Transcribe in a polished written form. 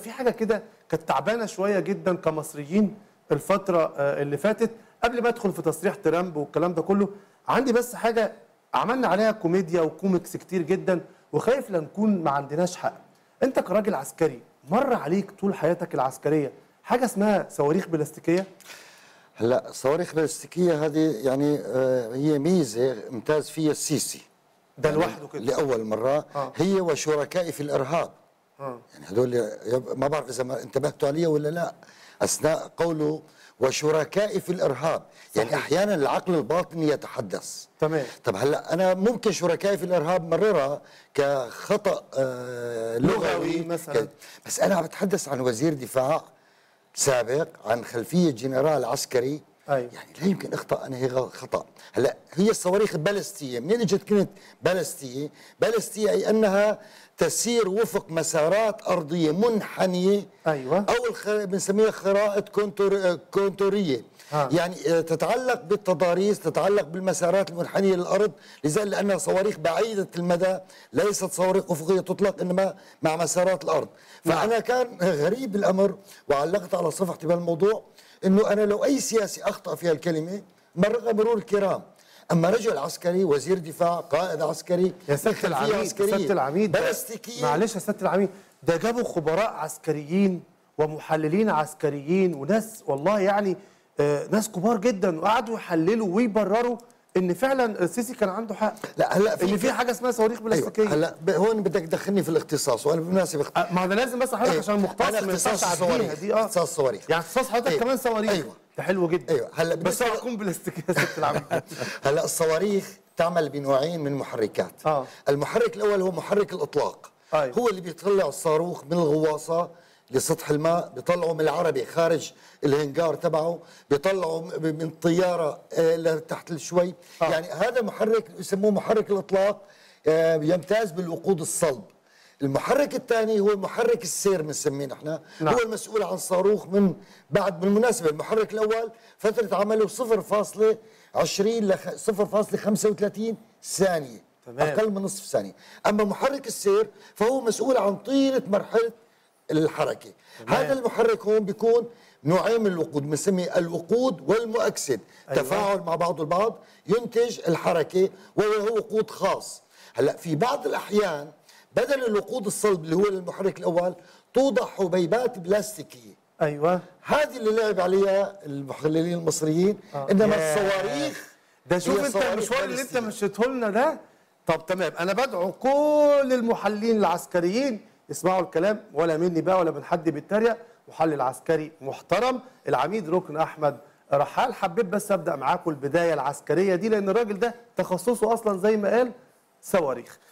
في حاجة كده كانت تعبانة شوية جدا كمصريين الفترة اللي فاتت. قبل ما ادخل في تصريح ترامب والكلام ده كله، عندي بس حاجة عملنا عليها كوميديا وكوميكس كتير جدا، وخايف لنكون ما عندناش حق. انت كراجل عسكري مر عليك طول حياتك العسكرية حاجة اسمها صواريخ بلاستيكية؟ لا، صواريخ بلاستيكية هذه يعني هي ميزة امتاز فيها السيسي ده لوحده كده لأول مرة. هي وشركائي في الإرهاب، يعني هذول ما بعرف اذا ما انتبهتوا عليه ولا لا، اثناء قوله وشركائي في الارهاب. صحيح. يعني احيانا العقل الباطني يتحدث. تمام. طب هلا انا ممكن شركائي في الارهاب مررها كخطا لغوي مثلا، بس انا عم بتحدث عن وزير دفاع سابق، عن خلفيه جنرال عسكري. أيوة. يعني لا يمكن اخطا انهي خطا. هلا هي الصواريخ البالستيه منين اجت كلمه بالستيه؟ بالستيه اي انها تسير وفق مسارات ارضيه منحنيه. ايوه. او بنسميها خرائط كونتوريه. يعني تتعلق بالتضاريس، تتعلق بالمسارات المنحنيه للارض، لذلك لانها صواريخ بعيده المدى، ليست صواريخ افقيه تطلق انما مع مسارات الارض. فانا كان غريب الامر وعلقت على صفحتي بهالموضوع، انه انا لو اي سياسي اخطا في هالكلمه مرقها مرور الكرام، اما رجل عسكري وزير دفاع قائد عسكري. يا سياده العميد، سياده العميد بلاستيكيه، معلش يا سياده العميد، ده جابوا خبراء عسكريين ومحللين عسكريين وناس والله يعني ناس كبار جدا، وقعدوا يحللوا ويبرروا ان فعلا السيسي كان عنده حق. لا هلا في ان في حاجه اسمها صواريخ بلاستيكيه. أيوة. هلا هون بدك تدخلني في الاختصاص، وانا بالمناسبه ما انا لازم بس احرك عشان مختص اختصاص الصواريخ دي. اختصاص صواريخ يعني اختصاص حضرتك. أيوة. كمان صواريخ. أيوة. ده حلو جدا. ايوه هلا بس اكون بلاستيكيه يا ست العميد. هلا الصواريخ تعمل بنوعين من محركات. المحرك الاول هو محرك الاطلاق. أيوة. هو اللي بيطلع الصاروخ من الغواصه لسطح الماء، بيطلعوا من العربي خارج الهنجار تبعه، بيطلعوا من الطياره لتحت شوي. يعني هذا محرك يسموه محرك الاطلاق، يمتاز بالوقود الصلب. المحرك الثاني هو محرك السير بنسميه نحن. نعم. هو المسؤول عن الصاروخ من بعد. بالمناسبه المحرك الاول فتره عمله 0.20 ل 0.35 ثانيه. تمام. اقل من نصف ثانيه. اما محرك السير فهو مسؤول عن طيله مرحله الحركه. هذا المحرك هون بيكون نوعين من الوقود، بنسميه الوقود والمؤكسد. أيوة. تفاعل مع بعضه البعض ينتج الحركه، وهو وقود خاص. هلا في بعض الاحيان بدل الوقود الصلب اللي هو المحرك الاول توضع حبيبات بلاستيكيه. ايوه هذه اللي لعب عليها المحللين المصريين. انما الصواريخ ده شوف انت المشوار اللي انت مشيته لنا ده. طب تمام، انا بدعو كل المحللين العسكريين اسمعوا الكلام، ولا مني بقى ولا من حد بيتريق، محلل عسكري محترم العميد ركن احمد رحال. حبيت بس ابدا معاكم البدايه العسكريه دي لان الراجل ده تخصصه اصلا زي ما قال صواريخ.